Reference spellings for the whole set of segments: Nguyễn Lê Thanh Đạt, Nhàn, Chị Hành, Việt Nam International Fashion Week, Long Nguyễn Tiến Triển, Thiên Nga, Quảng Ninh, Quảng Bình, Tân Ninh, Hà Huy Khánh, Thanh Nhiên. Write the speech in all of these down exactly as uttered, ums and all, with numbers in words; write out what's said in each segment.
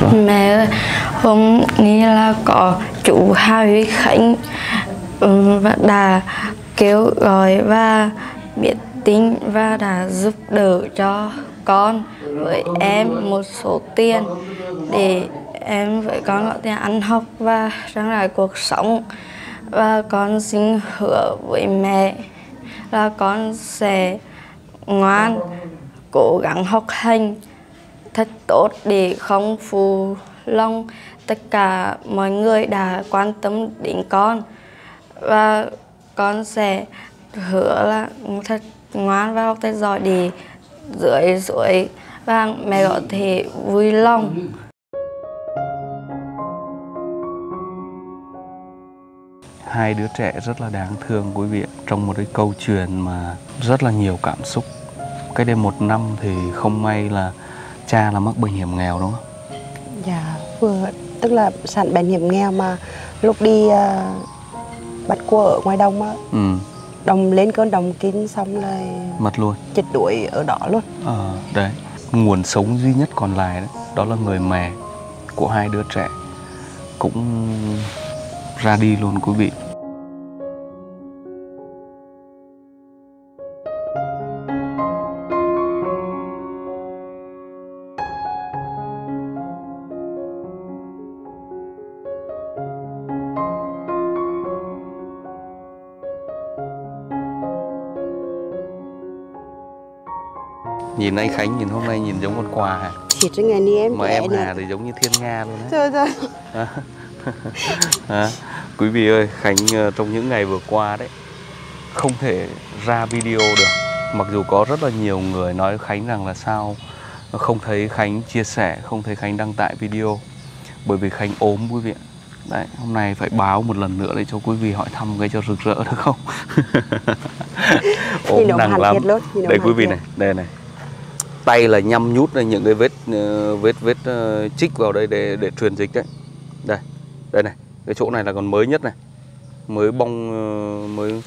rồi. Mẹ hôm nghĩ là có chú Hà Huy Khánh và đã kêu gọi và biết tính và đã giúp đỡ cho con với em một số tiền để em với con có thể ăn học và trang trải cuộc sống. Và con xin hứa với mẹ là con sẽ ngoan, cố gắng học hành thật tốt để không phụ lòng tất cả mọi người đã quan tâm đến con. Và con sẽ hứa là thật ngoan và học thật giỏi để dưới suối vàng mẹ có thể vui lòng. Hai đứa trẻ rất là đáng thương quý vị, trong một cái câu chuyện mà rất là nhiều cảm xúc. Cái đây một năm thì không may là cha là mắc bệnh hiểm nghèo đúng không? Dạ, vừa tức là sẵn bệnh hiểm nghèo mà lúc đi uh, bắt cua ở ngoài đồng á, ừ. đồng lên cơn đồng kín xong là mất luôn, chết đuổi ở đó luôn. Ờ, à, đấy, nguồn sống duy nhất còn lại đó, đó là người mẹ của hai đứa trẻ cũng ra đi luôn quý vị. Nhìn anh Khánh, nhìn hôm nay nhìn giống con quà hả? Thiệt chứ ngày đi em. Mà em Hà thì giống như Thiên Nga luôn đấy. Trời ơi. À. À, quý vị ơi, Khánh trong những ngày vừa qua đấy không thể ra video được. Mặc dù có rất là nhiều người nói Khánh rằng là sao không thấy Khánh chia sẻ, không thấy Khánh đăng tải video, bởi vì Khánh ốm quý vị. Đấy, hôm nay phải báo một lần nữa để cho quý vị hỏi thăm cái cho rực rỡ được không? Ốm nặng lắm. Đây quý vị này, đây này, tay là nhăm nhút này, những cái vết vết vết uh, chích vào đây để để truyền dịch đấy. Đây, đây này, cái chỗ này là còn mới nhất này, mới bong uh, mới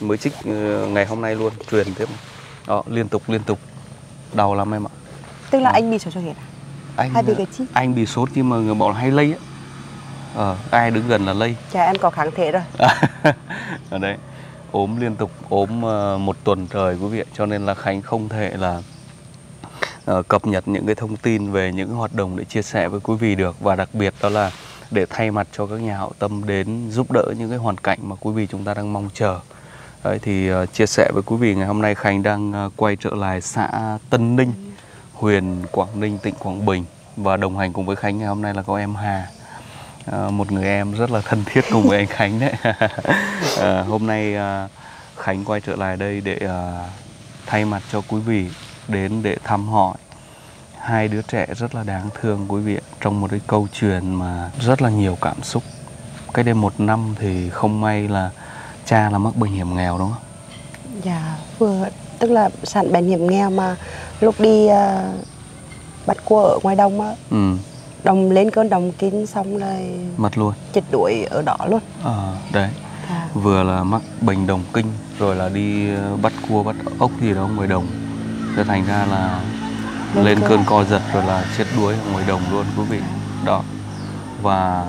mới chích uh, ngày hôm nay luôn, truyền tiếp này. Đó, liên tục liên tục, đau lắm em ạ. Tức là à. anh bị sốt xuất huyết à? Anh hay bị cái chích? Anh bị sốt nhưng mà người bảo hay lây á, ờ, ai đứng gần là lây. Chà, em có kháng thể rồi. Ở đấy, ốm liên tục, ốm uh, một tuần trời quý vị, cho nên là Khánh không thể là cập nhật những cái thông tin về những hoạt động để chia sẻ với quý vị được, và đặc biệt đó là để thay mặt cho các nhà hảo tâm đến giúp đỡ những cái hoàn cảnh mà quý vị chúng ta đang mong chờ. Đấy, thì uh, chia sẻ với quý vị ngày hôm nay Khánh đang uh, quay trở lại xã Tân Ninh, huyện Quảng Ninh, tỉnh Quảng Bình, và đồng hành cùng với Khánh ngày hôm nay là có em Hà, uh, một người em rất là thân thiết cùng với anh Khánh đấy. uh, hôm nay uh, Khánh quay trở lại đây để uh, thay mặt cho quý vị đến để thăm hỏi hai đứa trẻ rất là đáng thương quý vị, trong một cái câu chuyện mà rất là nhiều cảm xúc. Cái đây một năm thì không may là cha là mắc bệnh hiểm nghèo đúng không? Dạ, vừa tức là sẵn bệnh hiểm nghèo mà lúc đi uh, bắt cua ở ngoài đồng á, ừ. đồng lên cơn đồng kín xong là mất luôn, chết đuổi ở đó luôn. Ờ, à, đấy. À. Vừa là mắc bệnh đồng kinh rồi là đi bắt cua bắt ốc gì đó ngoài đồng, thành ra là Đúng lên cơn co giật rồi là chết đuối ở ngoài đồng luôn quý vị. Đó, và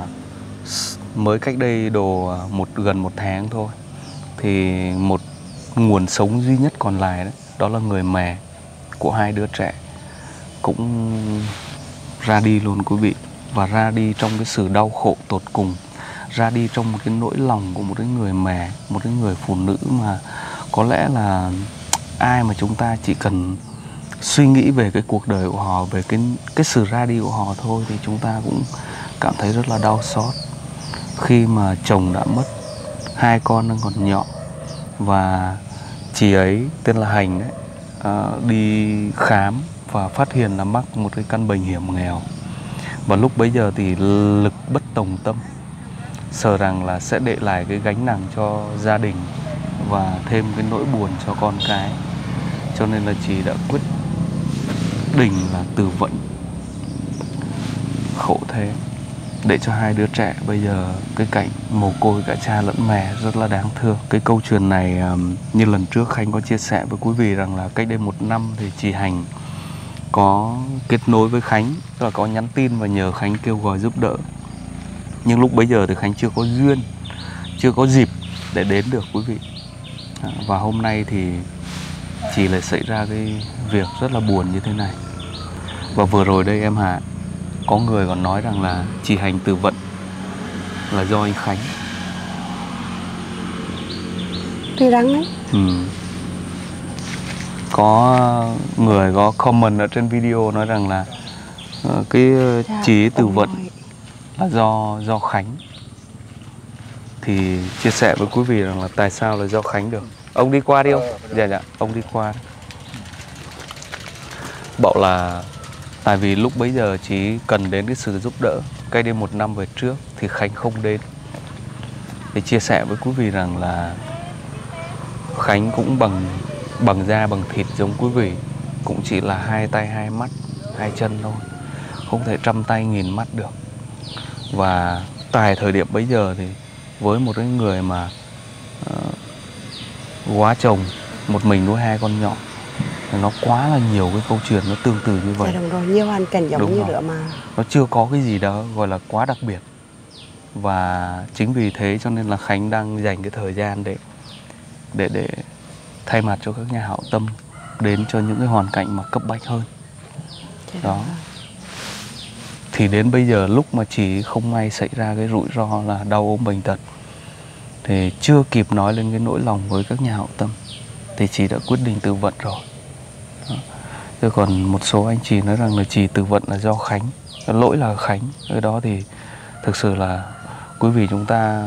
mới cách đây đồ một gần một tháng thôi thì một nguồn sống duy nhất còn lại đó, đó là người mẹ của hai đứa trẻ cũng ra đi luôn quý vị, và ra đi trong cái sự đau khổ tột cùng, ra đi trong một cái nỗi lòng của một cái người mẹ, một cái người phụ nữ mà có lẽ là ai mà chúng ta chỉ cần suy nghĩ về cái cuộc đời của họ, về cái cái sự ra đi của họ thôi thì chúng ta cũng cảm thấy rất là đau xót. Khi mà chồng đã mất, hai con đang còn nhỏ, và chị ấy tên là Hành đấy, à, đi khám và phát hiện là mắc một cái căn bệnh hiểm nghèo, và lúc bấy giờ thì lực bất tòng tâm, sợ rằng là sẽ để lại cái gánh nặng cho gia đình và thêm cái nỗi buồn cho con cái, cho nên là chị đã quyết định là từ vận. Khổ thế, để cho hai đứa trẻ bây giờ cái cảnh mồ côi cả cha lẫn mẹ rất là đáng thương. Cái câu chuyện này như lần trước Khánh có chia sẻ với quý vị rằng là cách đây một năm thì chị Hành có kết nối với Khánh, tức là có nhắn tin và nhờ Khánh kêu gọi giúp đỡ. Nhưng lúc bấy giờ thì Khánh chưa có duyên, chưa có dịp để đến được quý vị. Và hôm nay thì chỉ lại xảy ra cái việc rất là buồn như thế này. Và vừa rồi đây em Hà, có người còn nói rằng là chị Hành từ vận là do anh Khánh. Thì đáng đấy. Ừ. Có người có comment ở trên video nói rằng là cái chị từ vận là do do Khánh. Thì chia sẻ với quý vị rằng là tại sao là do Khánh được. Ông đi qua đi ông. Dạ dạ, ông đi qua. Bảo là tại vì lúc bấy giờ chỉ cần đến cái sự giúp đỡ. Cách đây một năm về trước thì Khánh không đến. Thì chia sẻ với quý vị rằng là Khánh cũng bằng bằng da bằng thịt giống quý vị, cũng chỉ là hai tay hai mắt hai chân thôi, không thể trăm tay nghìn mắt được. Và tại thời điểm bấy giờ thì với một cái người mà uh, quá chồng, một mình nuôi hai con nhỏ, nó quá là nhiều cái câu chuyện nó tương tự như vậy. Dạ, đúng rồi, nhiều hoàn cảnh giống đúng như nữa mà. Nó chưa có cái gì đó gọi là quá đặc biệt. Và chính vì thế cho nên là Khánh đang dành cái thời gian để để để thay mặt cho các nhà hảo tâm đến cho những cái hoàn cảnh mà cấp bách hơn. Dạ, đó. Thì đến bây giờ lúc mà chị không may xảy ra cái rủi ro là đau ốm bệnh tật thì chưa kịp nói lên cái nỗi lòng với các nhà hảo tâm thì chị đã quyết định tự vận rồi. Chứ còn một số anh chị nói rằng là chị tự vận là do Khánh, lỗi là Khánh. Cái đó thì thực sự là quý vị chúng ta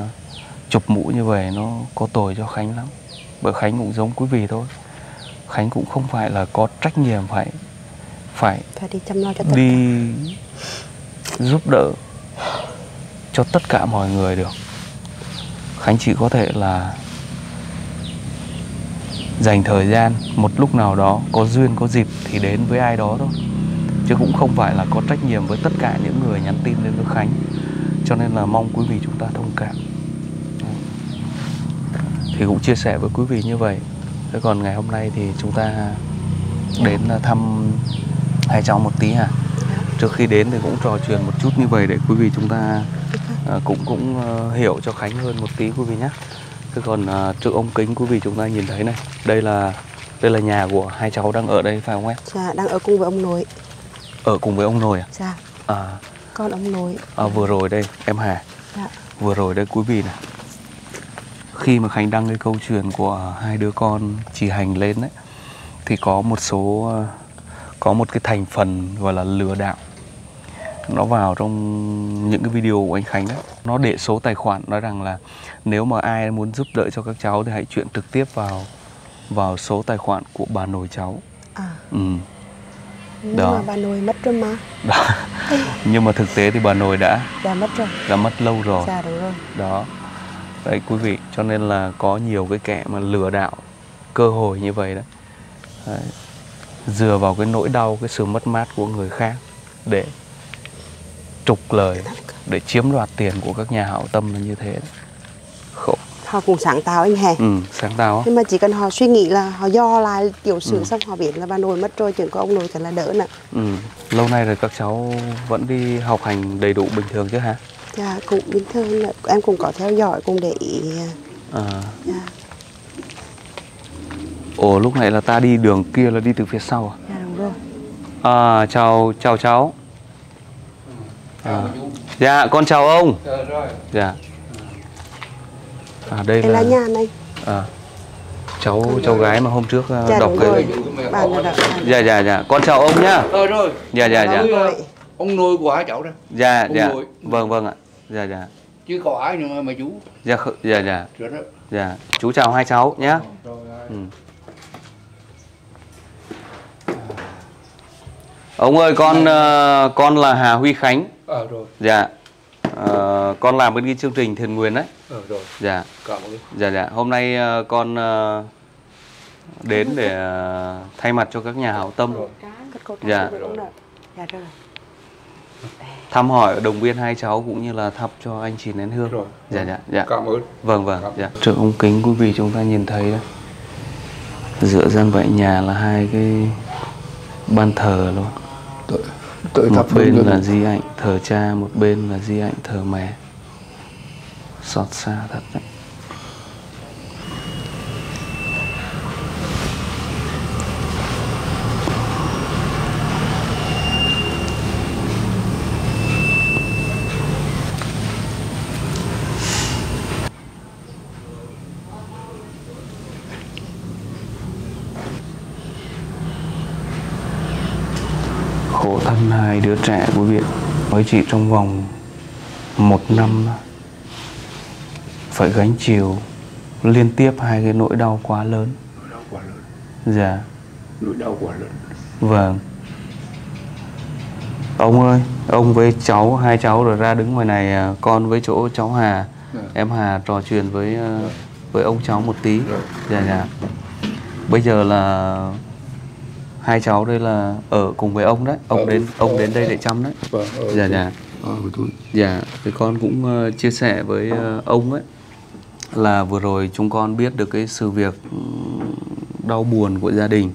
chụp mũ như vậy nó có tội cho Khánh lắm. Bởi Khánh cũng giống quý vị thôi. Khánh cũng không phải là có trách nhiệm phải phải, phải đi chăm lo cho tất đi cả. Giúp đỡ cho tất cả mọi người được. Khánh chỉ có thể là dành thời gian một lúc nào đó có duyên có dịp thì đến với ai đó thôi, chứ cũng không phải là có trách nhiệm với tất cả những người nhắn tin đến với Khánh. Cho nên là mong quý vị chúng ta thông cảm. Thì cũng chia sẻ với quý vị như vậy. Thế còn ngày hôm nay thì chúng ta đến thăm hai cháu một tí hả? Trước khi đến thì cũng trò chuyện một chút như vậy để quý vị chúng ta cũng cũng hiểu cho Khánh hơn một tí quý vị nhé. Thế còn trước ống kính quý vị chúng ta nhìn thấy này, đây là đây là nhà của hai cháu đang ở đây phải không em? Dạ, đang ở cùng với ông nội. Ở cùng với ông nội à? Dạ. À, con ông nội. À, vừa rồi đây em Hà. Dạ. Vừa rồi đây quý vị này. Khi mà Khánh đăng cái câu chuyện của hai đứa con chị Hành lên đấy thì có một số có một cái thành phần gọi là lừa đảo nó vào trong những cái video của anh Khánh đấy. Nó để số tài khoản nói rằng là nếu mà ai muốn giúp đỡ cho các cháu thì hãy chuyển trực tiếp vào vào số tài khoản của bà nội cháu. À. Ừ. Nhưng đó. Mà bà nội mất rồi mà. Đó. Nhưng mà thực tế thì bà nội đã đã mất rồi. Đã mất lâu rồi. Dạ đúng rồi. Đó. Đấy quý vị, cho nên là có nhiều cái kẻ mà lừa đảo cơ hội như vậy đấy. Đấy. Dựa vào cái nỗi đau, cái sự mất mát của người khác để trục lời, để chiếm đoạt tiền của các nhà hảo tâm là như thế. Khổ. Họ cũng sáng tạo anh Hè. Ừ, sáng tạo á. Nhưng mà chỉ cần họ suy nghĩ là họ do lại tiểu sử ừ. Xong họ biết là bà nội mất rồi, chuyện của ông nội cần là đỡ nè. Ừ, lâu nay rồi các cháu vẫn đi học hành đầy đủ bình thường chứ hả? Dạ, cũng bình thường, em cũng có theo dõi, cũng để ý. À. Dạ. Ồ, lúc này là ta đi đường kia là đi từ phía sau à? Dạ, đúng rồi. À, chào, chào cháu. À. Dạ, con chào ông. Dạ. À, đây, đây là... là Nhàn anh. À. Cháu, ừ, cháu gái mà hôm trước dạ, đọc cái... Dạ, dạ, dạ, con chào ông nhá. Rồi, rồi. Dạ, dạ, dạ. Ông nuôi của hai cháu đó. Dạ, ông dạ. Nuôi. Vâng, vâng ạ. Dạ, dạ. Chứ có ai mà, mà chú. Dạ, dạ, dạ. Dạ. Chú chào hai cháu nhé. Ừ. Ông ơi, con uh, con là Hà Huy Khánh. À, rồi. Dạ. Uh, con làm bên cái chương trình thiền nguyện đấy. À, rồi. Dạ. Dạ, dạ. Hôm nay uh, con uh, đến để uh, thay mặt cho các nhà hảo tâm. Dạ. Dạ, rồi. Thăm hỏi động viên hai cháu cũng như là thắp cho anh chị nén hương. Rồi. Dạ dạ dạ. Cảm ơn. Vâng vâng. Dạ. Trước ống kính quý vị chúng ta nhìn thấy đó. Giữa gian vạy nhà là hai cái ban thờ luôn. Tội, tội một bên là đúng. Di ảnh thờ cha, một bên là di ảnh thờ mẹ. Xót xa thật đấy. Khổ thân hai đứa trẻ của Việt mới chỉ trong vòng một năm phải gánh chịu liên tiếp hai cái nỗi đau quá lớn. Nỗi đau quá lớn. Dạ. Nỗi đau quá lớn. Vâng. Ông ơi, ông với cháu, hai cháu rồi ra đứng ngoài này, con với chỗ cháu Hà, dạ. Em Hà trò chuyện với với ông cháu một tí. Dạ dạ. dạ. Bây giờ là hai cháu đây là ở cùng với ông đấy, ông à, đến ông à, đến đây để chăm đấy. À, à, dạ dạ. À, dạ, thì con cũng uh, chia sẻ với uh, ông ấy là vừa rồi chúng con biết được cái sự việc đau buồn của gia đình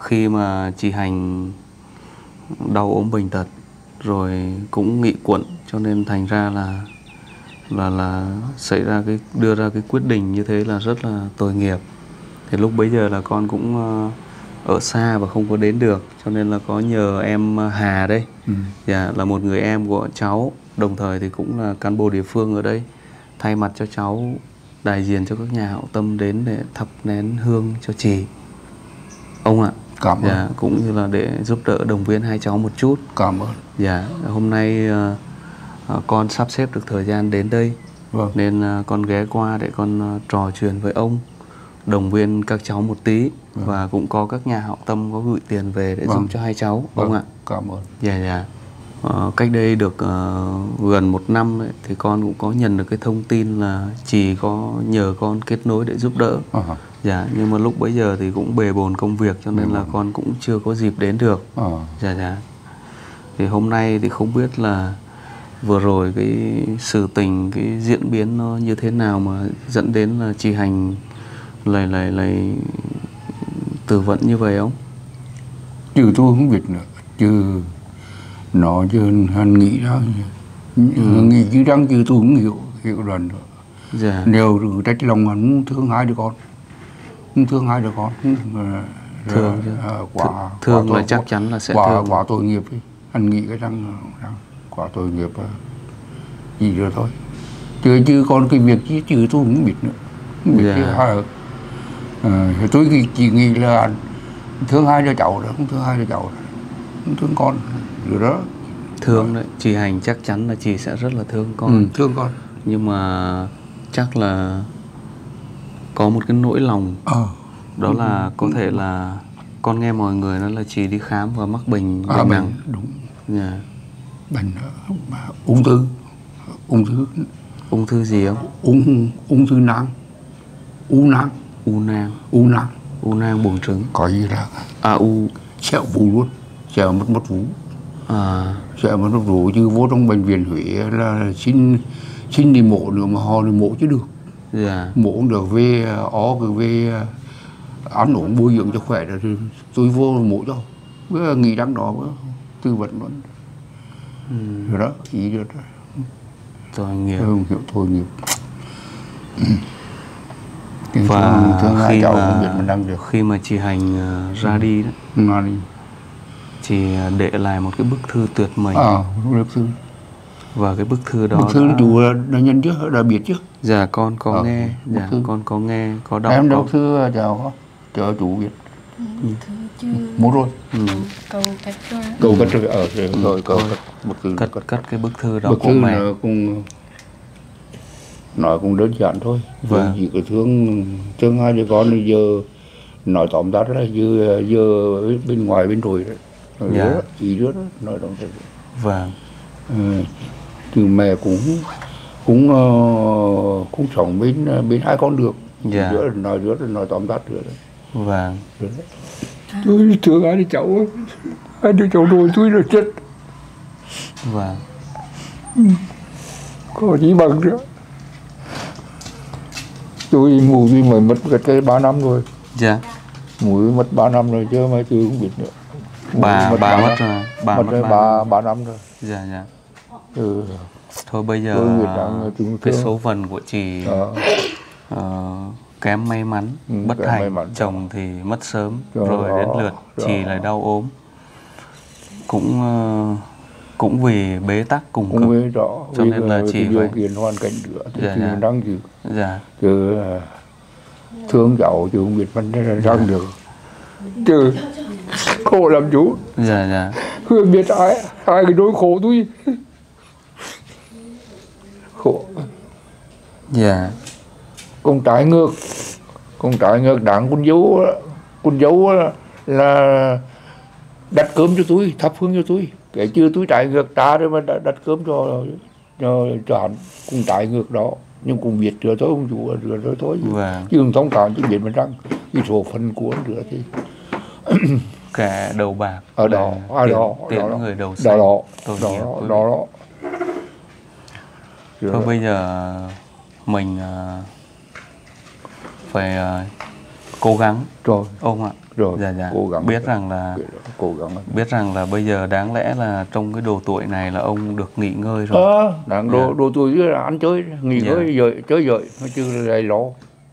khi mà chị Hành đau ốm bệnh tật rồi cũng nghị quẩn, cho nên thành ra là là là xảy ra cái đưa ra cái quyết định như thế là rất là tội nghiệp. Thì lúc bấy giờ là con cũng uh, ở xa và không có đến được, cho nên là có nhờ em Hà đây, ừ. dạ, là một người em của cháu, đồng thời thì cũng là cán bộ địa phương ở đây, thay mặt cho cháu đại diện cho các nhà hảo tâm đến để thắp nén hương cho chị. Ông ạ, cảm dạ, ơn. Cũng như là để giúp đỡ động viên hai cháu một chút. Cảm ơn. Dạ, hôm nay uh, con sắp xếp được thời gian đến đây, vâng. nên uh, con ghé qua để con uh, trò chuyện với ông, đồng viên các cháu một tí, vâng. và cũng có các nhà hảo tâm có gửi tiền về để vâng. dùng cho hai cháu, vâng. ông ạ. Cảm ơn. Dạ dạ. Ờ, cách đây được uh, gần một năm ấy, thì con cũng có nhận được cái thông tin là chị có nhờ con kết nối để giúp đỡ. Uh -huh. Dạ. Nhưng mà lúc bấy giờ thì cũng bề bồn công việc cho nên uh -huh. là con cũng chưa có dịp đến được. Uh -huh. Dạ dạ. Thì hôm nay thì không biết là vừa rồi cái sự tình, cái diễn biến nó như thế nào mà dẫn đến là chị Hành lại lại lại tự vận như vậy không? Chứ tôi không biết nữa. Chứ nó chứ hắn nghĩ đó, ừ. nghĩ chứ đáng chứ tôi không hiểu hiểu lần nữa. Dạ. Nếu được trách lòng hắn không thương hai đứa con, không thương hai đứa con, là, thương là, quả, Th thương quả là tội, chắc chắn là sẽ quả, thương. Quả tội nghiệp đi. Hắn nghĩ cái rằng quả tội nghiệp gì rồi thôi. Chứ chứ còn cái việc chứ chứ tôi không biết nữa. Dạ. Chứ, à, tôi chỉ nghĩ là thương hai đứa cháu đó, không thương hai đứa cháu đó, không thương con rồi đó. Thương đấy, chị Hành chắc chắn là chị sẽ rất là thương con. Ừ, thương con. Nhưng mà chắc là có một cái nỗi lòng à, đó là đúng, có đúng. thể là con nghe mọi người nói là chị đi khám và mắc bệnh à, bệnh nặng. Đúng. Dạ. Bệnh ung thư, ung thư, ung thư gì không? Ung ung thư nặng. U nang, u nang, u nang, u nang buồng trứng. Có gì là à u sẹo vú luôn, sẹo mất mất vú. À, sẹo mất mất vú chứ vô trong bệnh viện Huế là xin xin đi mổ nữa mà họ đi mổ chứ được. Dạ. Mổ cũng được, về ó cứ về ăn uống bồi dưỡng cho khỏe rồi tôi vô mổ cho. Cứ nghĩ đắng đó tư vấn luôn. Ừ. Rồi đó, ý được. Tội nghiệp. Không hiểu thôi nghiệp. Thì và thương, thương khi, mà, được. khi mà chị Hành uh, ra ừ. đi đó, ừ. chị để lại một cái bức thư tuyệt mệnh. À, bức thư. Và cái bức thư đó bức thư đã... chú đã nhận trước, đã biết chứ. Dạ con có à, nghe, dạ thư. con có nghe, có đọc. Em đọc thư chào chào chú biết. Ừ. Thư Muốn rồi. Ừ. Cầu cắt rồi. Cầu cắt rồi ở rồi, ừ. rồi cầu cắt bức thư. Cắt cắt cái bức thư đó bức của mẹ. Cũng... nói cũng đơn giản thôi, vâng. chỉ có thương thương hai đứa con thì giờ nói tóm tắt là giờ giờ bên ngoài bên rồi đấy, nói dạ. đó, ý đó, nói tóm tắt. Vâng. Ừ, từ mẹ cũng cũng uh, cũng sống bên bên hai con được, dạ. đứa nói đứa nói tóm tắt được đấy. Vâng. Tôi thương hai đứa cháu, hai đứa cháu rồi tôi là chết. Vâng. Có gì bằng nữa. Tôi mù tôi mới mất cái ba năm rồi. Dạ. Mù mất ba năm rồi chứ mà tôi không biết nữa. Bà, bà mất rồi. Bà mất ba ba năm rồi. Dạ, dạ. Ừ. Thôi bây giờ cái số phận của chị uh, kém may mắn, ừ, bất hạnh, chồng thì mất sớm, trời rồi đến lượt trời chị lại đau ốm, cũng uh, cũng vì bế tắc cùng cực, cho nên là chị điều phải... kiện hoàn cảnh nữa, thì dạ, chị dạ. đang chịu, dạ. chứ uh, thương cháu chứ không biết vấn đề đang được, chứ khổ làm chú, dạ dạ, không biết ai ai cái đối khổ tôi. Khổ. Dạ. Con trái ngược, con trái ngược đảng con dấu, con dấu là đặt cơm cho tôi, thắp hương cho tôi. Kể chưa tôi trái ngược ta rồi mà đặt cơm cho cho cho hắn, con trái ngược đó. Nhưng cũng biết rửa thôi, không chủ rửa thôi thôi. Vâng. Chứ không thông cảm chứ biết mà rằng cái số phận của hắn rửa thì kẻ đầu bạc ở đó, ở đó, đó người đầu xanh. Đó đó, đó đó, đó. Thôi bây giờ mình uh, phải uh, cố gắng rồi ông ạ, rồi dạ, dạ. Cố gắng biết rằng là cố gắng biết rằng là bây giờ đáng lẽ là trong cái độ tuổi này là ông được nghỉ ngơi rồi, à, đáng độ độ tuổi là ăn chơi nghỉ dạ. ngơi rồi chơi rồi chứ lại lo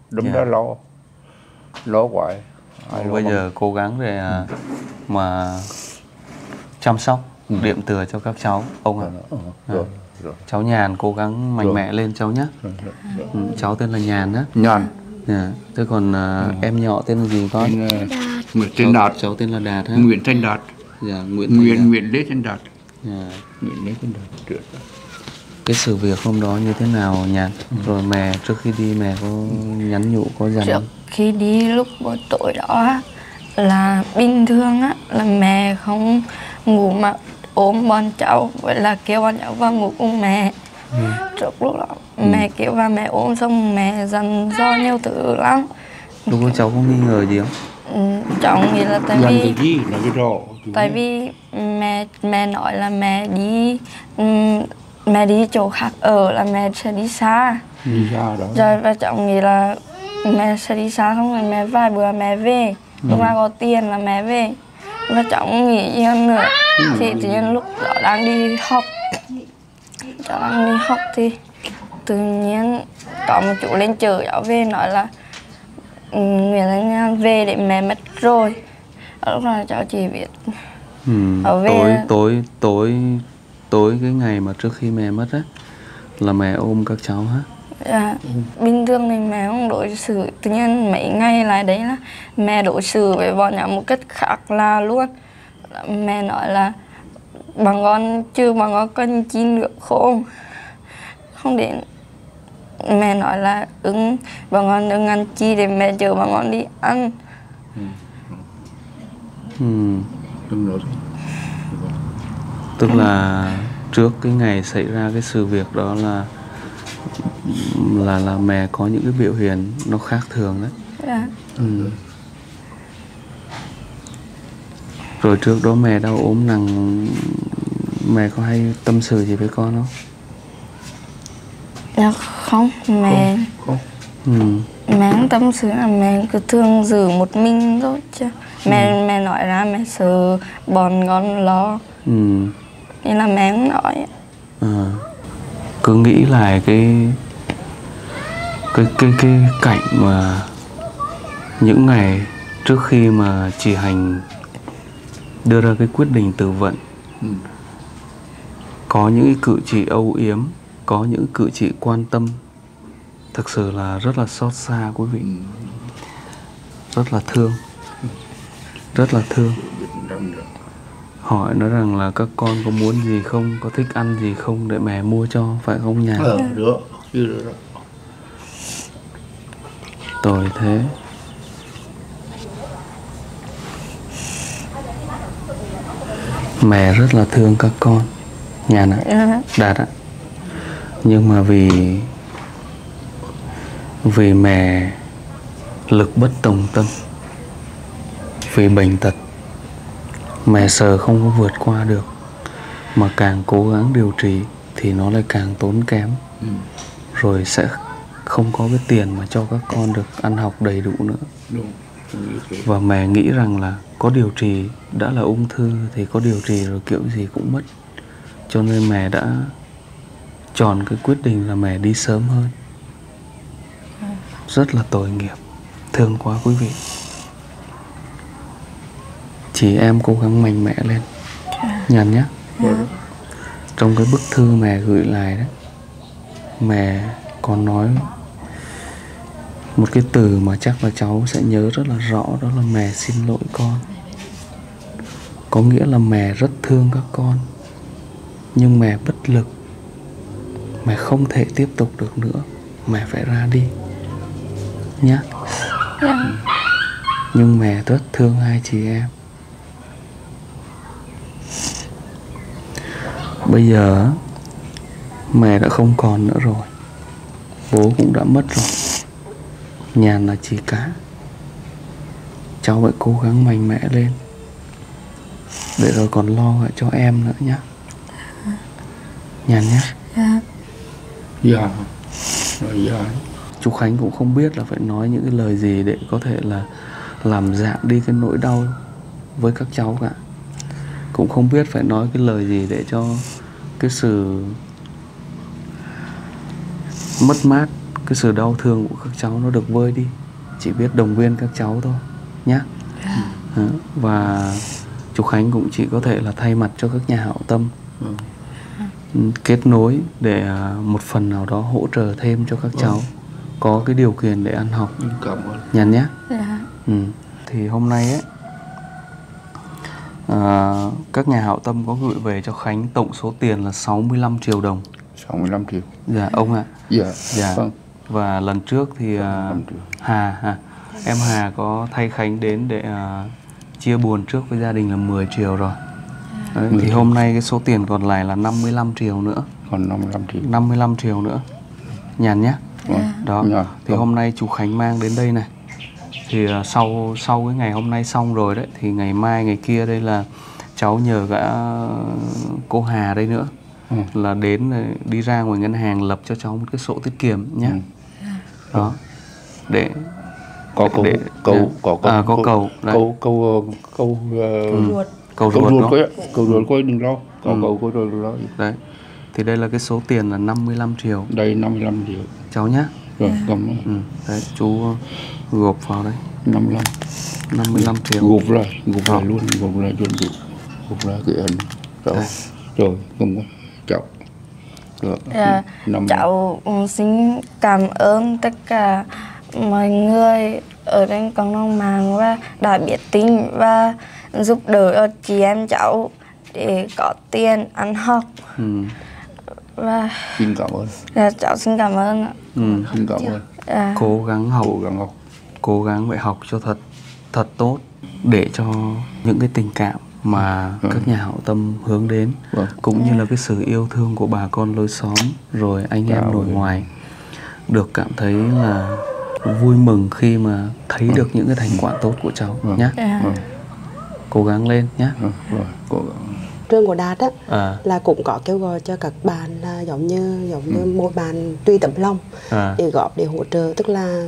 đâm dạ. ra lo lo quậy. Bây giờ không? Cố gắng để uh, mà chăm sóc ừ. điểm tựa cho các cháu ông ạ. À, à. Rồi. Rồi. Cháu Nhàn cố gắng mạnh mẽ lên cháu nhé. Ừ, cháu tên là Nhàn đó. Nhàn. Yeah. Thế còn uh, ừ. em nhỏ tên là gì con? Tên, uh, Nguyễn Thanh Đạt. Cháu tên là Đạt ha? Nguyễn Thanh Đạt. Yeah, Nguyễn Nguyễn Đạt. Nguyễn Lê Thanh Đạt. Yeah. Nguyễn Lê Thanh Đạt. Cái sự việc hôm đó như thế nào Nhàn? Ừ. Rồi mẹ trước khi đi mẹ có nhắn nhủ có dặn? Trước khi đi lúc buổi tối đó là bình thường á là mẹ không ngủ mà ôm bọn cháu, vậy là kêu bọn cháu vào ngủ cùng mẹ. Ừ. Trước lúc đó, ừ. mẹ kêu vào mẹ ôm xong mẹ dằn do nhiều thứ lắm. Lúc đó cháu không nghi ngờ gì không? Ừ, cháu nghĩ là tại vì... Dằn gì? Nói cái rõ. Tại vì mẹ, mẹ nói là mẹ đi... Um, mẹ đi chỗ khác ở là mẹ sẽ đi xa. Đi xa đó. Rồi và cháu nghĩ là mẹ sẽ đi xa xong rồi mẹ vài bữa mẹ về. Ừ. Lúc nào có tiền là mẹ về. Và cháu nghĩ gì hơn nữa. Ừ. Thì tự nhiên lúc đó đang đi học, cháu đang đi học thì tự nhiên có một chú lên chở cháu về nói là Nguyễn Anh về để mẹ mất rồi. Ở lúc đó cháu chỉ biết ừ. ở về tối, là... tối, tối, tối cái ngày mà trước khi mẹ mất á là mẹ ôm các cháu hả? Dạ, ừ. bình thường thì mẹ không đối xử, tự nhiên mấy ngày lại đấy là mẹ đối xử với bọn nhà một cách khác là luôn. Mẹ nói là bằng con chưa bằng con cân chín được không? Không đến. Mẹ nói là ứng bằng con đừng ăn chi để mẹ chờ bằng con đi ăn. Ừ. Ừ. Đúng rồi. Tức là trước cái ngày xảy ra cái sự việc đó là là là mẹ có những cái biểu hiện nó khác thường đấy. Dạ. Ừ. Rồi trước đó mẹ đau ốm nặng, mẹ có hay tâm sự gì với con không? Dạ không, mẹ không, không. Ừ. Mẹ không tâm sự, là mẹ cứ thương giữ một mình thôi chứ. Mẹ ừ. mẹ nói ra mẹ sợ bọn con lo. Ừ. Nên là mẹ không nói. À. Cứ nghĩ lại cái cái cái cái cảnh mà những ngày trước khi mà chị Hành đưa ra cái quyết định tự vận, ừ. có những cử chỉ âu yếm, có những cử chỉ quan tâm, thực sự là rất là xót xa quý vị, rất là thương, rất là thương. Hỏi nó rằng là các con có muốn gì không, có thích ăn gì không để mẹ mua cho, phải không nhà? Ờ, được, chưa được. Tồi thế. Mẹ rất là thương các con Nhàn ạ, Đạt ạ. Nhưng mà vì Vì mẹ lực bất tòng tâm, vì bệnh tật, mẹ sợ không có vượt qua được, mà càng cố gắng điều trị thì nó lại càng tốn kém. ừ. Rồi sẽ không có cái tiền mà cho các con được ăn học đầy đủ nữa. Đúng. Và mẹ nghĩ rằng là có điều trị, đã là ung thư thì có điều trị rồi kiểu gì cũng mất. Cho nên mẹ đã chọn cái quyết định là mẹ đi sớm hơn. Rất là tội nghiệp, thương quá quý vị. Chị em cố gắng mạnh mẽ lên Nhàn nhé. Trong cái bức thư mẹ gửi lại đó, mẹ còn nói một cái từ mà chắc là cháu sẽ nhớ rất là rõ, đó là mẹ xin lỗi con. Có nghĩa là mẹ rất thương các con, nhưng mẹ bất lực, mẹ không thể tiếp tục được nữa, mẹ phải ra đi nhá. Yeah. Nhưng mẹ rất thương hai chị em. Bây giờ mẹ đã không còn nữa rồi, bố cũng đã mất rồi, Nhàn là chị cả. Cháu phải cố gắng mạnh mẽ lên, để rồi còn lo cho em nữa nhá Nhàn nhá. Dạ. Dạ. Dạ. Chú Khánh cũng không biết là phải nói những cái lời gì để có thể là làm giảm đi cái nỗi đau với các cháu cả. Cũng không biết phải nói cái lời gì để cho cái sự mất mát, cái sự đau thương của các cháu nó được vơi đi. Chỉ biết động viên các cháu thôi nhá. Yeah. Và chú Khánh cũng chỉ có thể là thay mặt cho các nhà hảo tâm kết nối để một phần nào đó hỗ trợ thêm cho các cháu có cái điều kiện để ăn học. Cảm ơn Nhàn nhé. Dạ. Ừ. Thì hôm nay ấy, à, các nhà hảo tâm có gửi về cho Khánh tổng số tiền là sáu mươi lăm triệu đồng. Sáu mươi lăm triệu. Dạ ông ạ. Dạ. Dạ. Vâng. Và lần trước thì à, Hà, Hà em Hà có thay Khánh đến để à, chia buồn trước với gia đình là mười triệu rồi. Đấy, thì hôm nay cái số tiền còn lại là năm mươi lăm triệu nữa. Còn năm mươi lăm triệu. năm mươi lăm triệu nữa Nhàn nhé. Yeah. Đó. Yeah. Thì hôm nay chú Khánh mang đến đây này. Thì uh, sau sau cái ngày hôm nay xong rồi đấy, thì ngày mai ngày kia đây là cháu nhờ cả cô Hà đây nữa. Ừ. Là đến đi ra ngoài ngân hàng lập cho cháu một cái sổ tiết kiệm nhé. Ừ. Đó. Để có câu để, câu, để, có câu, à, có câu câu câu câu ruột. Cầu ruột coi, cầu ruột coi đừng lo, cầu ừ. cầu coi rồi lo. Đấy. Thì đây là cái số tiền là năm mươi lăm triệu. Đây năm mươi lăm triệu. Cháu nhá. Rồi, cầm. Ừ. Đấy, chú gộp vào đây. năm mươi lăm. năm mươi lăm triệu. Gộp ra, gộp ra luôn, gộp ra chuẩn bị. Gộp ra cái ấn. Rồi. Rồi, cầm qua. Cháu. Được. À, cháu xin cảm ơn tất cả mọi người ở trên cộng đồng mạng và đã biết tin và giúp đỡ chị em cháu để có tiền ăn học. Ừ. Và xin cảm ơn. Dạ, cháu xin cảm ơn ạ. Ừ. Xin cảm ơn. À. Cố gắng học, cố gắng học, cố gắng phải học cho thật, thật tốt để cho những cái tình cảm mà ừ. các nhà hảo tâm hướng đến, ừ. cũng như là cái sự yêu thương của bà con lối xóm rồi anh em nội ngoài được cảm thấy là vui mừng khi mà thấy ừ. được những cái thành quả tốt của cháu ừ. nhé. À. Ừ. Cố gắng lên nhé. Ừ. Ừ. Cố gắng. Trường của Đạt á, à. là cũng có kêu gọi cho các bạn là giống như giống như ừ. mỗi bạn tùy tấm lòng à. để góp để hỗ trợ, tức là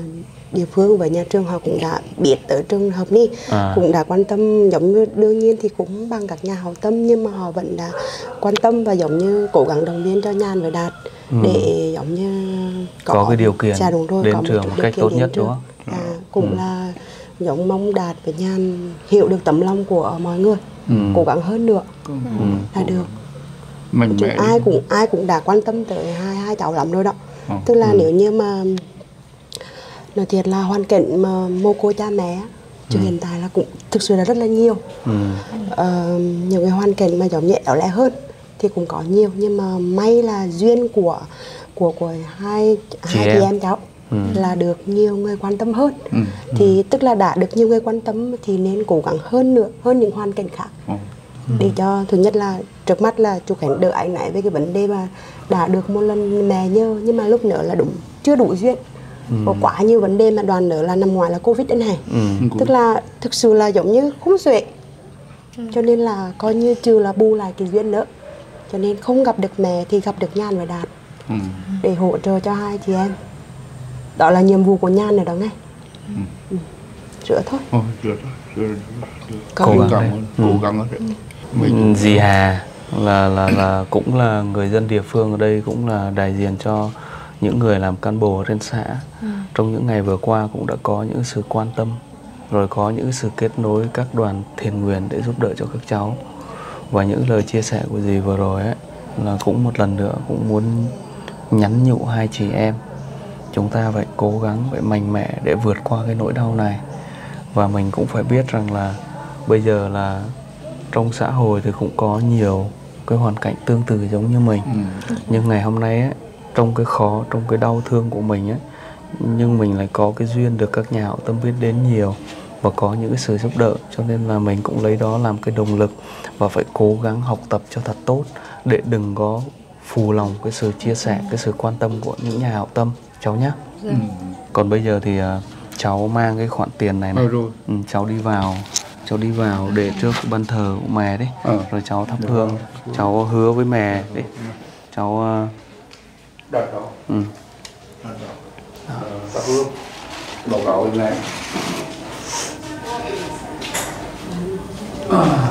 địa phương và nhà trường họ cũng đã biết tới trường hợp này, à. cũng đã quan tâm, giống như đương nhiên thì cũng bằng các nhà hảo tâm nhưng mà họ vẫn đã quan tâm và giống như cố gắng động viên cho Nhàn và Đạt ừ. để giống như có, có cái điều kiện dạ, đúng rồi, đến có trường một cách tốt nhất đúng không? À, cũng ừ. là giống mong Đạt và Nhàn hiểu được tấm lòng của mọi người. Ừ. Cố gắng hơn nữa ừ. là được. Mình mẹ ai cũng ai cũng đã quan tâm tới hai hai cháu lắm rồi đó. Ừ. Tức là ừ. nếu như mà nói thiệt là hoàn cảnh mà mồ côi cha mẹ cho ừ. hiện tại là cũng thực sự là rất là nhiều. Ừ. Ờ, nhiều cái hoàn cảnh mà giống nhẹ éo lẽ hơn thì cũng có nhiều, nhưng mà may là duyên của của của hai chị hai em. Chị em cháu ừ. là được nhiều người quan tâm hơn. Ừ. Thì ừ. tức là đã được nhiều người quan tâm thì nên cố gắng hơn nữa, hơn những hoàn cảnh khác. Ừ. Để cho thứ nhất là trước mắt là chú Khánh đỡ anh ấy với cái vấn đề mà đã được một lần mẹ nhớ nhưng mà lúc nữa là đúng chưa đủ duyên. Ừ. Có quá nhiều vấn đề mà đoàn nữa là năm ngoái là Covid đến này. Ừ. Tức là thực sự là giống như không xuể. Ừ. Cho nên là coi như trừ là bù lại cái duyên nữa. Cho nên không gặp được mẹ thì gặp được Nhàn và Đạt. Ừ. Để hỗ trợ cho hai chị em. Đó là nhiệm vụ của Nhàn này đó nghe. Ừ. Rửa thôi. Ồ, rửa thôi. cố gắng đấy. Cố gắng đấy. Mình dì Hà là là là cũng là người dân địa phương ở đây, cũng là đại diện cho những người làm cán bộ trên xã. Ừ. Trong những ngày vừa qua cũng đã có những sự quan tâm, rồi có những sự kết nối các đoàn thiện nguyện để giúp đỡ cho các cháu. Và những lời chia sẻ của dì vừa rồi ấy, là cũng một lần nữa cũng muốn nhắn nhủ hai chị em chúng ta phải cố gắng, phải mạnh mẽ để vượt qua cái nỗi đau này. Và mình cũng phải biết rằng là bây giờ là trong xã hội thì cũng có nhiều cái hoàn cảnh tương tự giống như mình. Ừ. Nhưng ngày hôm nay ấy, trong cái khó, trong cái đau thương của mình ấy, nhưng mình lại có cái duyên được các nhà hảo tâm biết đến nhiều và có những cái sự giúp đỡ, cho nên là mình cũng lấy đó làm cái động lực và phải cố gắng học tập cho thật tốt để đừng có phù lòng cái sự chia sẻ, cái sự quan tâm của những nhà hảo tâm cháu nhé. Ừ. Còn bây giờ thì cháu mang cái khoản tiền này, này. Ừ, rồi. Ừ, cháu đi vào, cháu đi vào để trước bàn thờ của mẹ đấy. Ừ. Rồi cháu thắp hương, cháu hứa với mẹ đấy, cháu đặt đó. Ừ. Đặt đó. Thắp hương, báo cáo với mẹ.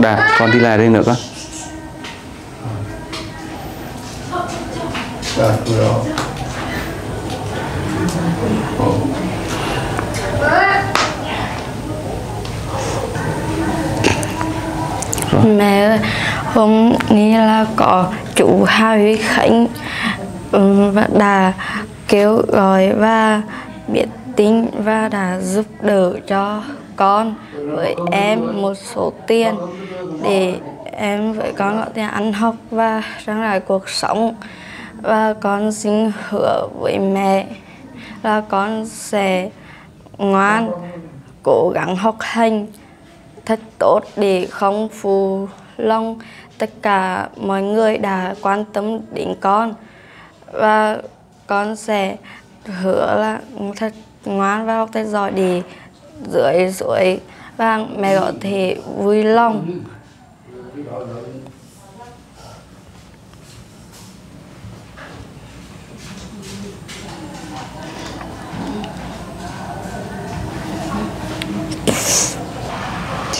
Đạt, con đi lại đây nữa con. Đạt, vừa đó. Mẹ ơi, hôm nay là có chú Hà Huy Khánh và đã kêu gọi và biết tin và đã giúp đỡ cho con với em một số tiền để em với con có thể ăn học và trang trải cuộc sống. Và con xin hứa với mẹ là con sẽ ngoan, cố gắng học hành thật tốt để không phụ lòng tất cả mọi người đã quan tâm đến con. Và con sẽ hứa là thật ngoan và học thật giỏi để dưới suối vàng mẹ có thể vui lòng.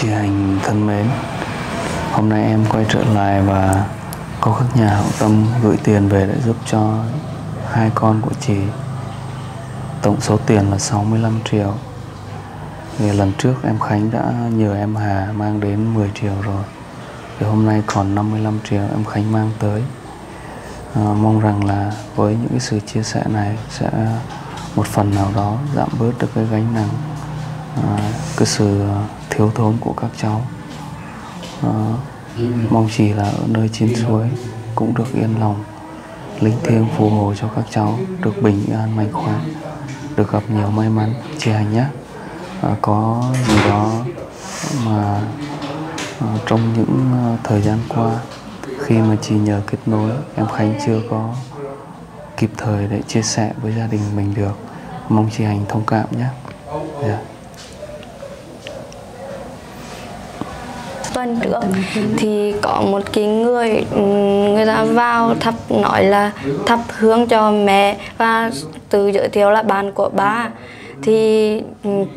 Chị Hành thân mến, hôm nay em quay trở lại và có các nhà hảo tâm gửi tiền về để giúp cho hai con của chị. Tổng số tiền là sáu mươi lăm triệu. Vì lần trước em Khánh đã nhờ em Hà mang đến mười triệu rồi. Thì hôm nay còn năm mươi lăm triệu em Khánh mang tới. À, mong rằng là với những cái sự chia sẻ này sẽ một phần nào đó giảm bớt được cái gánh nặng, à, cái sự thiếu thốn của các cháu. À, mong chỉ là ở nơi chín suối cũng được yên lòng, linh thiêng phù hộ cho các cháu được bình an mạnh khỏe, được gặp nhiều may mắn chị Hành nhé. À, có gì đó mà à, trong những à, thời gian qua khi mà chị nhờ kết nối em Khánh chưa có kịp thời để chia sẻ với gia đình mình được, mong chị Hành thông cảm nhé. Yeah. Tuần trước thì có một cái người người ta vào thắp, nói là thắp hương cho mẹ và từ giới thiệu là bạn của ba. Thì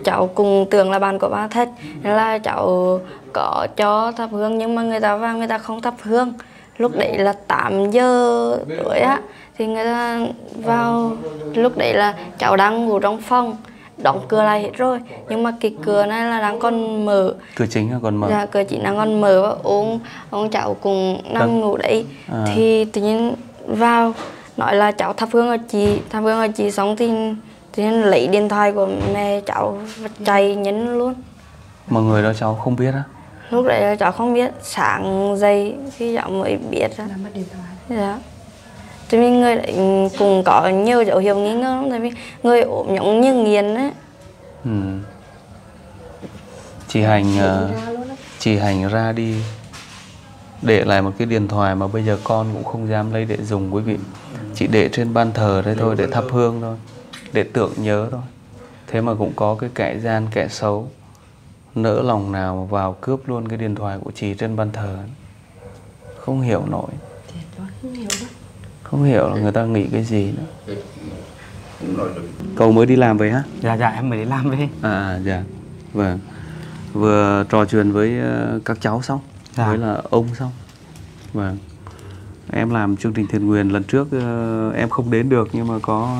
cháu cùng tưởng là bạn của ba thật, nên là cháu có cho thắp hương nhưng mà người ta vào người ta không thắp hương. Lúc đấy là tám giờ rưỡi á, thì người ta vào lúc đấy là cháu đang ngủ trong phòng, đóng cửa lại hết rồi, nhưng mà cái cửa này là đang còn mở. Cửa chính là còn mở. Dạ, cửa chính đang còn mở và ông ông cháu cùng đang Đăng. ngủ đấy. À. Thì tự nhiên vào nói là cháu thắp hương ở chị, thắp hương ở chị sống thì Thì lấy điện thoại của mẹ cháu chạy nhấn luôn. Mọi người đó cháu không biết á? Lúc đấy cháu không biết, sáng dậy khi cháu mới biết á. Làm mất điện thoại. Dạ. Thì mình người đấy cũng có nhiều dấu hiệu nghi ngờ lắm. Tại vì người ốm giống như nghiền á. Ừ. Chị Hành, chị Hành ra đi để lại một cái điện thoại mà bây giờ con cũng không dám lấy để dùng quý vị. Chị để trên ban thờ đấy thôi, để thắp hương thôi, để tưởng nhớ thôi. Thế mà cũng có cái kẻ gian kẻ xấu nỡ lòng nào mà vào cướp luôn cái điện thoại của chị trên bàn thờ. Không hiểu nổi, không hiểu là người ta nghĩ cái gì nữa. Cậu mới đi làm về hả? Dạ dạ em mới đi làm về. À dạ vâng. vừa trò chuyện với các cháu xong, dạ, với là ông xong. Và em làm chương trình thiện nguyện lần trước em không đến được, nhưng mà có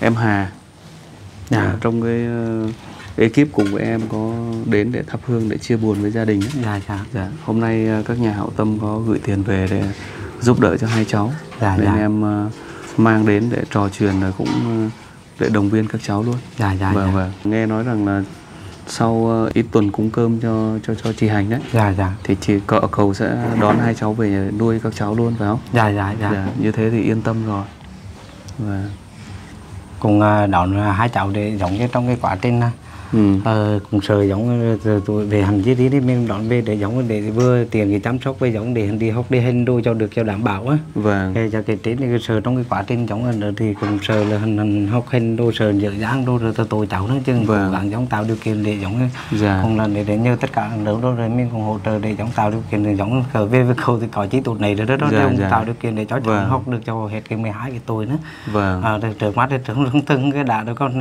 em Hà, dạ, à, trong cái ekip cùng với em có đến để thắp hương, để chia buồn với gia đình. Dạ, dạ. Dạ. Hôm nay các nhà hảo tâm có gửi tiền về để giúp đỡ cho hai cháu, dạ, nên dạ, em mang đến để trò chuyện, là cũng để động viên các cháu luôn. Dạ, dạ, và, dạ, và nghe nói rằng là sau ít tuần cúng cơm cho cho cho chị Hành đấy, dạ, dạ, thì chị cậu cầu sẽ đón hai cháu về nuôi các cháu luôn, phải không? Dạ, dạ, dạ, dạ. Như thế thì yên tâm rồi. Và cùng đón hai cháu để giống như trong cái quá trình này. Ừ. Ờ, cũng sợ giống tụi về hành chí tí đi mình đón về để giống để vừa tiền cái chăm sóc với giống để đi học đi hành đôi cho được cho đảm bảo á. Vâng. Cái cho cái tết này sợ trong cái quá trình giống là thì cũng sợ là hành học hành đôi sợ dở dang đôi rồi từ tụi cháu nữa chứ. Vâng. Cố gắng giống tạo điều kiện để giống dạ, không là để để nhờ tất cả lớn đó rồi mình cũng hỗ trợ để giống tạo điều kiện để giống khởi về với cầu thì có chí tụt này rồi đó đó dạ, dạ, tạo điều kiện để cho cháu vâng, học được cho hết cái mười hai cái tuổi nữa. Vâng. À, trước mắt thì trưởng từng cái đã được con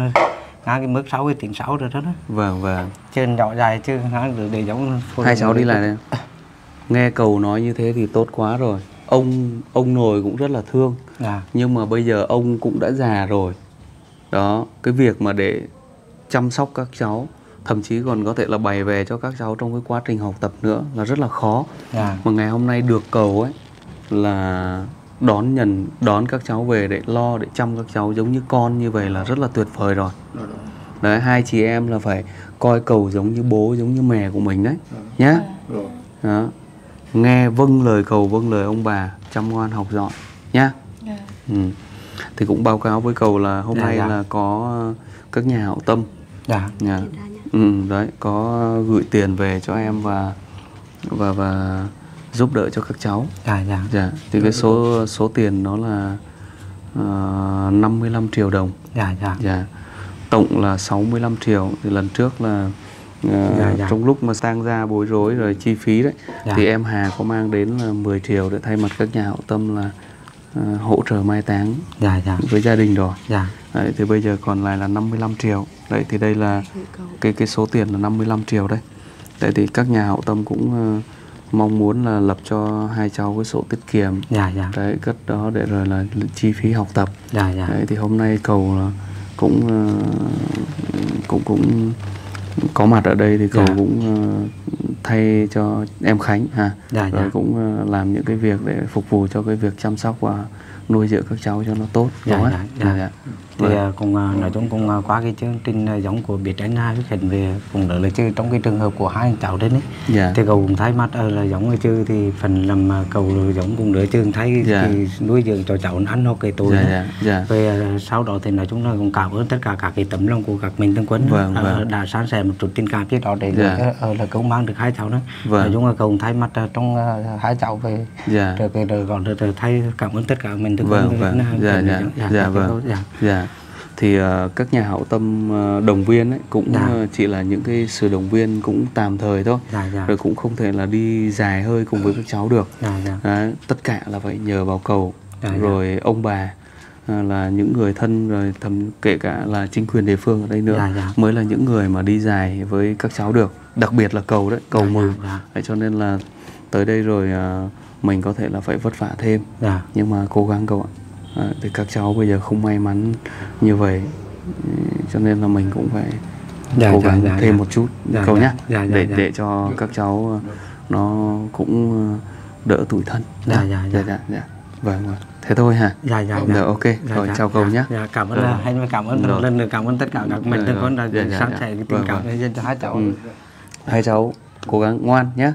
ngã cái mức sáu cái tiếng sáu rồi đó đó. Vâng, vâng. Trên nhỏ dài chứ ngã được để giống hai cháu đi lại đây. Nghe cầu nói như thế thì tốt quá rồi. Ông ông nội cũng rất là thương. À. Nhưng mà bây giờ ông cũng đã già rồi. Đó, cái việc mà để chăm sóc các cháu, thậm chí còn có thể là bày về cho các cháu trong cái quá trình học tập nữa là rất là khó. À. Mà ngày hôm nay được cầu ấy là đón nhận đón các cháu về để lo để chăm các cháu giống như con như vậy là rất là tuyệt vời rồi. Đấy, hai chị em là phải coi cầu giống như bố giống như mẹ của mình đấy nhá. Đó. Nghe vâng lời cầu, vâng lời ông bà, chăm ngoan học giỏi nhá. Ừ. Thì cũng báo cáo với cầu là hôm nay là có các nhà hảo tâm dạ, dạ, ừ, đấy có gửi tiền về cho em và và và giúp đỡ cho các cháu. Dạ, dạ, dạ. Thì cái số số tiền đó là uh, năm mươi lăm triệu đồng. Dạ, dạ, dạ. Tổng là sáu mươi lăm triệu. Thì lần trước là uh, dạ, dạ, trong lúc mà sang ra bối rối rồi chi phí đấy dạ, thì em Hà có mang đến là mười triệu để thay mặt các nhà hảo tâm là uh, hỗ trợ mai táng dạ, dạ, với gia đình rồi. Dạ. Đấy, thì bây giờ còn lại là năm mươi lăm triệu. Đấy thì đây là cái cái số tiền là năm mươi lăm triệu đấy. Đấy thì các nhà hảo tâm cũng uh, mong muốn là lập cho hai cháu cái sổ tiết kiệm dạ, dạ, đấy cất đó để rồi là chi phí học tập dạ, dạ, đấy thì hôm nay cầu là cũng cũng cũng có mặt ở đây thì cầu dạ, cũng thay cho em Khánh ha dạ, rồi dạ, cũng làm những cái việc để phục vụ cho cái việc chăm sóc và nuôi dưỡng các cháu cho nó tốt dạ, dạ, dạ, dạ, dạ. Thì dạ, cũng nói chung cũng qua cái chương trình giống của Biết Anh Hà Huy Khánh về cùng đỡ là chứ trong cái trường hợp của hai cháu đến ấy dạ, thì cầu cũng thấy mắt là giống như chứ thì phần làm cầu giống cùng đỡ chứ thấy dạ, thì nuôi dưỡng cho cháu ăn học cái tuổi dạ, dạ, dạ. Về sau đó thì nói chúng là cũng cảm ơn tất cả các cái tấm lòng của các mình thân quấn vâng, vâng, đã san sẻ một chút tình cảm chứ đó để dạ, là cầu mang được hai cháu đó vâng, nói chung là cầu thấy mắt trong hai cháu về dạ, rồi cái rồi còn được thay cảm ơn tất cả mình thân vâng, vâng, dạ, dạ, dạ, dạ, vâng, dạ, dạ. Thì uh, các nhà hảo tâm uh, động viên ấy, cũng dạ, uh, chỉ là những cái sự động viên cũng tạm thời thôi dạ, dạ, rồi cũng không thể là đi dài hơi cùng với các cháu được dạ, dạ. Đấy, tất cả là phải nhờ vào cầu dạ, rồi dạ, ông bà uh, là những người thân rồi thầm kể cả là chính quyền địa phương ở đây nữa dạ, dạ, mới là những người mà đi dài với các cháu được, đặc biệt là cầu đấy, cầu dạ, mừng dạ, dạ. Cho nên là tới đây rồi uh, mình có thể là phải vất vả thêm dạ, nhưng mà cố gắng cầu ạ. À, thì các cháu bây giờ không may mắn như vậy cho nên là mình cũng phải dạ, cố gắng dạ, dạ, thêm dạ, một chút dạ, cầu dạ, nhá dạ, dạ, để dạ, để cho các cháu nó cũng đỡ tủi thân dạ, dạ, dạ, dạ, dạ, dạ. Vâng, thế thôi hả? Dạ, dạ, dạ. Được, ok, dạ, rồi dạ, chào dạ, cầu nhé. Dạ, cảm ơn anh dạ, và cảm ơn một lần nữa cảm ơn tất cả các mình thân con đã sáng sẻ cái tình cảm này cho hai cháu. Ừ. Hai cháu cố gắng ngoan nhé.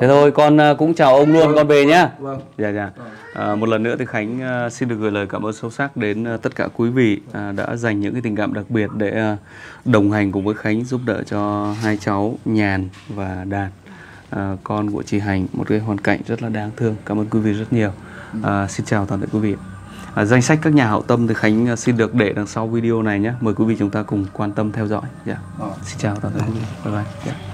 Thế thôi, con cũng chào ông luôn, con về nhá. Vâng. Dạ dạ. À, một lần nữa thì Khánh xin được gửi lời cảm ơn sâu sắc đến tất cả quý vị đã dành những cái tình cảm đặc biệt để đồng hành cùng với Khánh giúp đỡ cho hai cháu Nhàn và Đạt, à, con của chị Hành, một cái hoàn cảnh rất là đáng thương. Cảm ơn quý vị rất nhiều. À, xin chào toàn thể quý vị. À, danh sách các nhà hảo tâm thì Khánh xin được để đằng sau video này nhé. Mời quý vị chúng ta cùng quan tâm theo dõi. Dạ. Xin chào toàn thể quý vị. Bye bye. Dạ.